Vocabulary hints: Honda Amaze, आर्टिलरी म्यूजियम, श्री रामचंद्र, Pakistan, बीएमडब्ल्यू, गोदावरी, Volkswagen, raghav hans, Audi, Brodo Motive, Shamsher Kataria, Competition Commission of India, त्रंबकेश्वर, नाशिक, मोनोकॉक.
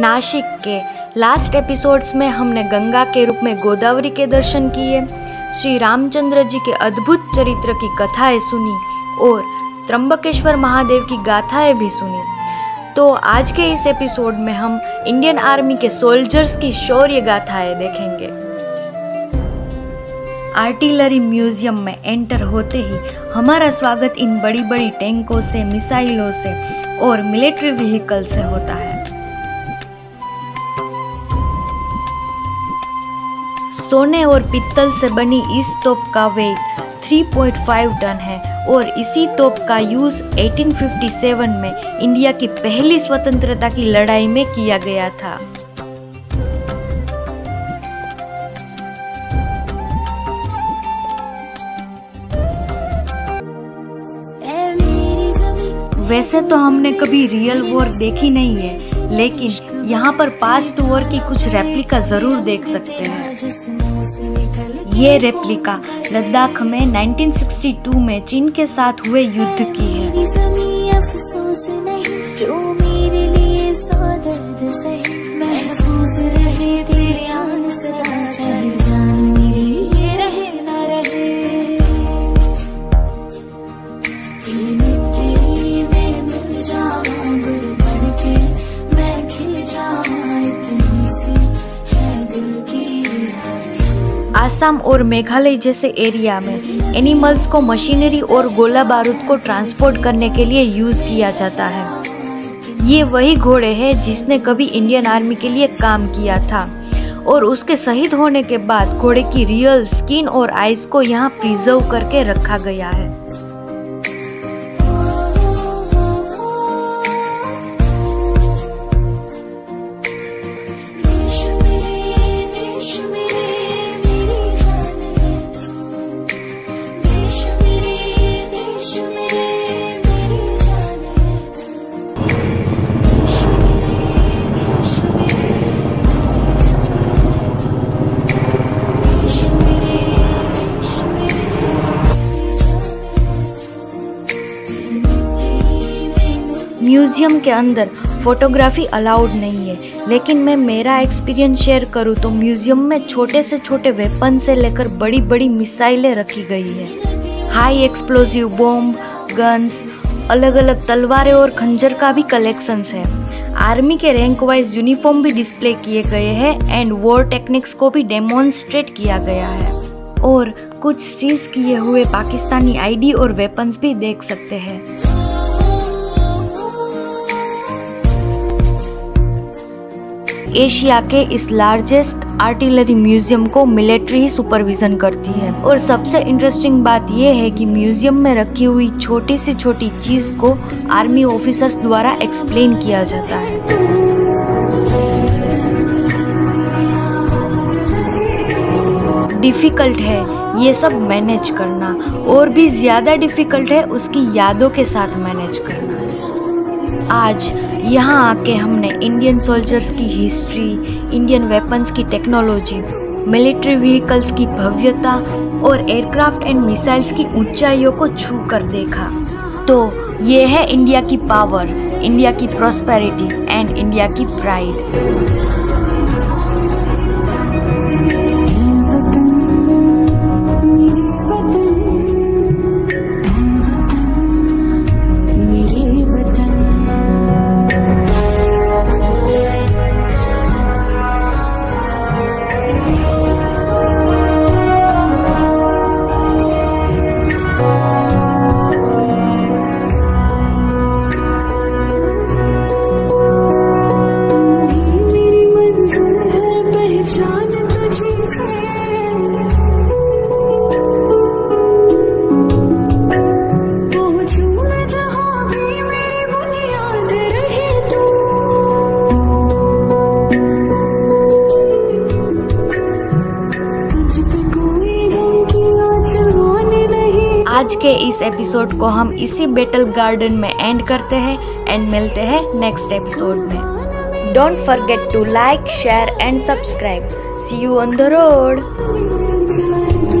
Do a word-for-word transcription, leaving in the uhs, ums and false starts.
नाशिक के last episodes में हमने गंगा के रूप में गोदावरी के दर्शन किए, श्री रामचंद्र जी के अद्भुत चरित्र की कथाएं सुनी और त्रंबकेश्वर महादेव की गाथाएं भी सुनी। तो आज के इस एपिसोड में हम इंडियन आर्मी के सोल्जर्स की शौर्य गाथाएं देखेंगे। आर्टिलरी म्यूजियम में एंटर होते ही हमारा स्वागत इन बड़ी बड़ी टैंकों से, मिसाइलों से और मिलिट्री व्हीकल से होता है। सोने और पित्तल से बनी इस तोप का वेट तीन पॉइंट पाँच टन है और इसी तोप का यूज अठारह सौ सत्तावन में इंडिया की पहली स्वतंत्रता की लड़ाई में किया गया था। वैसे तो हमने कभी रियल वॉर देखी नहीं है, लेकिन यहाँ पर पास्ट वॉर की कुछ रेप्लिका जरूर देख सकते हैं। ये रेप्लिका लद्दाख में उन्नीस सौ बासठ में चीन के साथ हुए युद्ध की है। आसाम और मेघालय जैसे एरिया में एनिमल्स को मशीनरी और गोला बारूद को ट्रांसपोर्ट करने के लिए यूज किया जाता है। ये वही घोड़े हैं जिसने कभी इंडियन आर्मी के लिए काम किया था और उसके शहीद होने के बाद घोड़े की रियल स्किन और आइस को यहाँ प्रिजर्व करके रखा गया है। म्यूजियम के अंदर फोटोग्राफी अलाउड नहीं है, लेकिन मैं मेरा एक्सपीरियंस शेयर करूँ तो म्यूजियम में छोटे से छोटे वेपन से लेकर बड़ी बड़ी मिसाइलें रखी गई है। हाई एक्सप्लोजिव बॉम्ब, गन्स, अलग अलग तलवारें और खंजर का भी कलेक्शंस है। आर्मी के रैंक वाइज यूनिफॉर्म भी डिस्प्ले किए गए हैं एंड वॉर टेक्निक्स को भी डेमोन्स्ट्रेट किया गया है और कुछ सीज किए हुए पाकिस्तानी आई डी और वेपन्स भी देख सकते हैं। एशिया के इस लार्जेस्ट आर्टिलरी म्यूजियम को मिलिट्री ही सुपरविजन करती है और सबसे इंटरेस्टिंग बात यह है कि म्यूजियम में रखी हुई छोटी से छोटी चीज को आर्मी ऑफिसर्स द्वारा एक्सप्लेन किया जाता है। डिफिकल्ट है ये सब मैनेज करना और भी ज्यादा डिफिकल्ट है उसकी यादों के साथ मैनेज करना। आज यहाँ आके हमने इंडियन सोल्जर्स की हिस्ट्री, इंडियन वेपन्स की टेक्नोलॉजी, मिलिट्री व्हीकल्स की भव्यता और एयरक्राफ्ट एंड मिसाइल्स की ऊंचाइयों को छू कर देखा। तो ये है इंडिया की पावर, इंडिया की प्रॉस्पेरिटी एंड इंडिया की प्राइड। आज के इस एपिसोड को हम इसी बैटल गार्डन में एंड करते हैं एंड मिलते हैं नेक्स्ट एपिसोड में। Don't forget to like, share and subscribe. See you on the road.